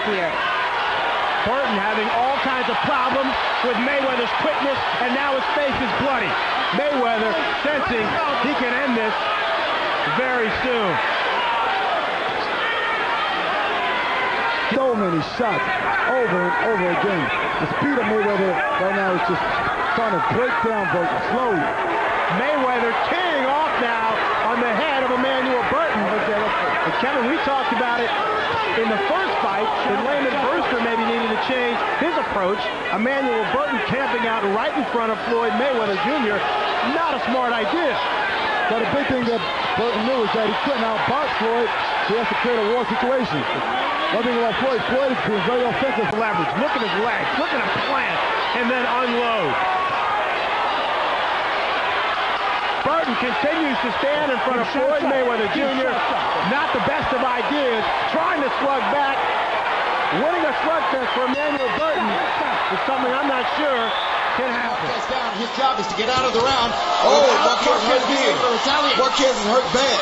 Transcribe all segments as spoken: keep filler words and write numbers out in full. involved here. Burton having all kinds of problems with Mayweather's quickness, and now his face is bloody. Mayweather sensing he can end this very soon. So many shots over and over again. The speed of Mayweather right now is just trying to break down Burton slowly. Mayweather tearing off now on the head of Emanuel Burton. And Kevin, we talked about it in the first fight, and Landon Brewster maybe needed to change his approach. Emanuel Burton camping out right in front of Floyd Mayweather Junior Not a smart idea. But the big thing that Burton knew is that he couldn't outbox Floyd, so he has to create a war situation. One thing about Floyd, Floyd is being very offensive. Leverage, look at his legs, look at him plant, and then unload. Burton continues to stand in front of Floyd Mayweather Junior Not the best of ideas, trying to slug back. Winning a slugfest for Emanuel Burton is something I'm not sure can happen. Marquez down. His job is to get out of the round. Oh, Marquez hurt big. Marquez is hurt bad.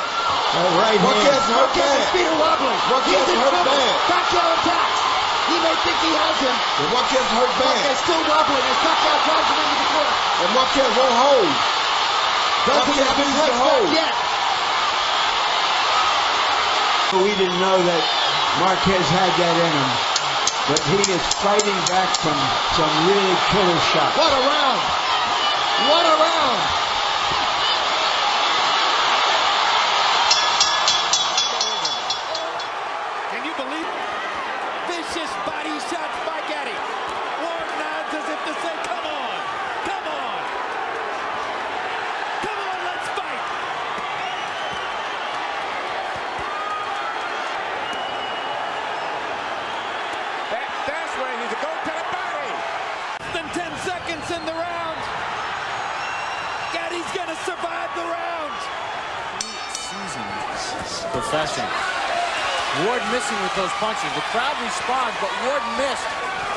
All right, Marquez is hurt bad. Feet are wobbling. Marquez is hurt bad. Knockout attacks. He may think he has him. And Marquez is hurt bad. Marquez still wobbling. His knockout drives him into the corner. And Marquez won't hold. Doesn't have his head hold yet. We didn't know that Marquez had that in him, but he is fighting back from some really killer shots. What a round! What a round! Can you believe it? Vicious body shots by Gaddy. Ward nods as if to say, come on! Come on! Come on, let's fight! That, that's where he's a go to the body! Less than ten seconds in the round. Gaddy's gonna survive the round. Seasoned professional. Ward missing with those punches. The crowd responds, but Ward missed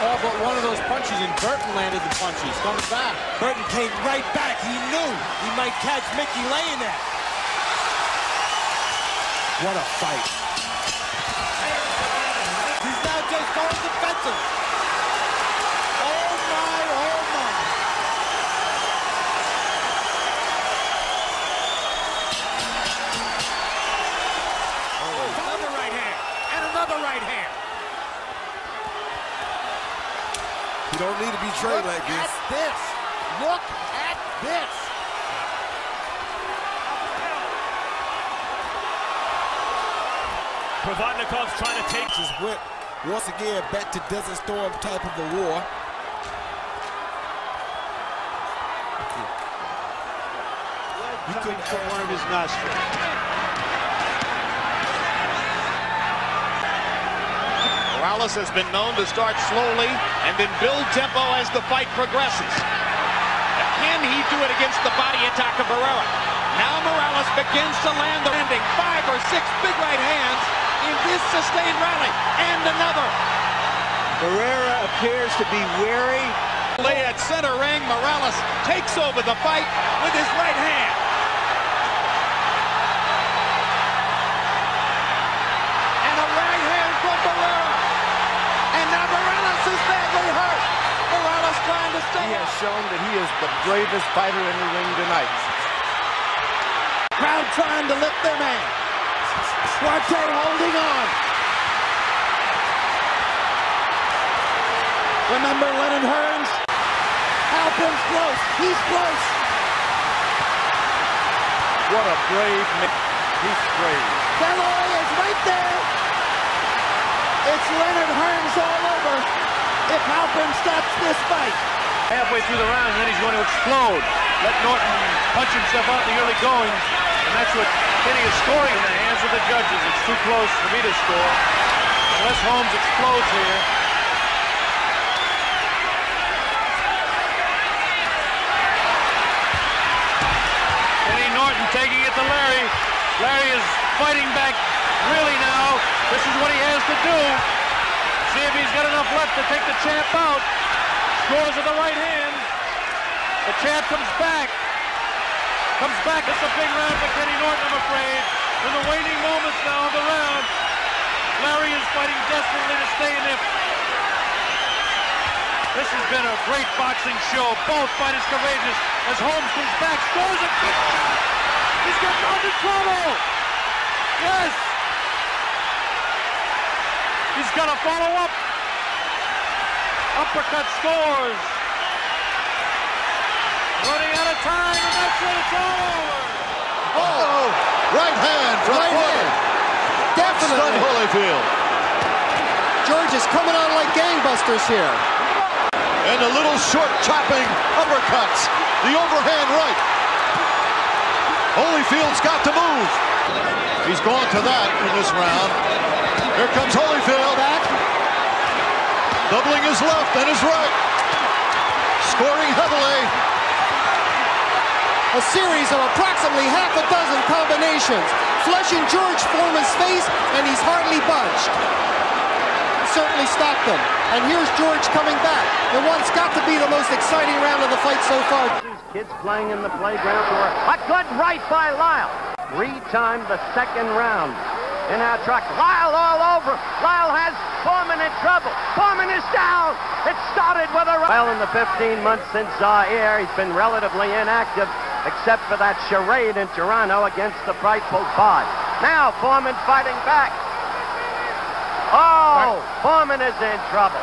all but one of those punches, and Burton landed the punches. Comes back. Burton came right back. He knew he might catch Mickey laying there. What a fight. He's now just going defensive. Oh, my, oh, my. Right hand. You don't need to be trained like this. Look at this. Look at this. Provodnikov's trying to take his whip. Once again, back to Desert Storm type of a war. He couldn't cut one of his nostrils. Morales has been known to start slowly and then build tempo as the fight progresses. Can he do it against the body attack of Barrera? Now Morales begins to land the landing. Five or six big right hands in this sustained rally. And another. Barrera appears to be wary. Lay at center ring. Morales takes over the fight with his right hand. And a right hand from Barrera. Now Morales is badly hurt. Morales trying to stay. He has shown that he is the bravest fighter in the ring tonight. Crowd trying to lift their man. Duarte holding on. Remember Leonard Hearns? Halpin's close. He's close. What a brave man. He's brave. Belloy is right there. It's Leonard Hearns all over if Halpin stops this fight. Halfway through the round, then he's going to explode. Let Norton punch himself out in the early going, and that's what Kenny is scoring in the hands of the judges. It's too close for me to score. Unless Holmes explodes here. Kenny Norton taking it to Larry. Larry is fighting back really now. This is what he has to do. See if he's got enough left to take the champ out. Scores with the right hand. The champ comes back. Comes back. It's a big round for Kenny Norton, I'm afraid. In the waning moments now of the round, Larry is fighting desperately to stay in there. This has been a great boxing show. Both fighters courageous as Holmes comes back, scores a big shot. He's got Round in trouble. Yes. He's got a follow up. Uppercut scores. Running out of time, and that's when it's over. Oh, right hand from right Holyfield. Definitely Holyfield. George is coming on like gangbusters here. And a little short chopping uppercuts. The overhand right. Holyfield's got to move. He's gone to that in this round. Here comes Holyfield. Back. Doubling his left and his right. Scoring heavily. A series of approximately half a dozen combinations, flushing George Foreman's face, and he's hardly budged. Certainly stopped them. And here's George coming back. And what's got to be the most exciting round of the fight so far. These kids playing in the playground for a good right by Lyle. Three-time the second round. In our track, Lyle all over. Lyle has Foreman in trouble. Foreman is down. It started with a... Well, in the fifteen months since Zaire, he's been relatively inactive, except for that charade in Toronto against the Frightful Five. Now Foreman fighting back. Oh, Foreman is in trouble.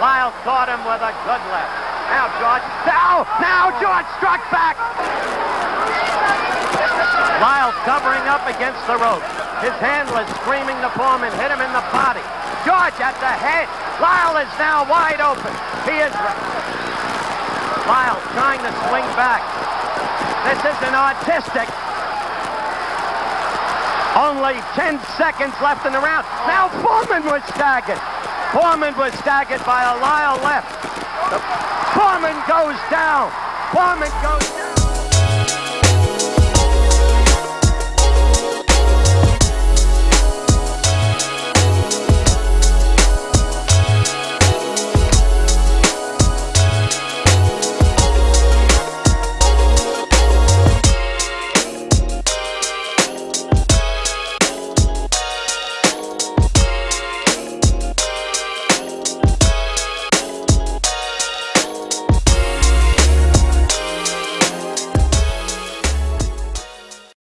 Lyle caught him with a good left. Now George, now, now George struck back. Lyle covering up against the rope. His handler screaming to Foreman, hit him in the body. George at the head. Lyle is now wide open. He is right. Lyle trying to swing back. This isn't artistic. Only ten seconds left in the round. Now Foreman was staggered. Foreman was staggered by a Lyle left. Foreman goes down. Foreman goes down.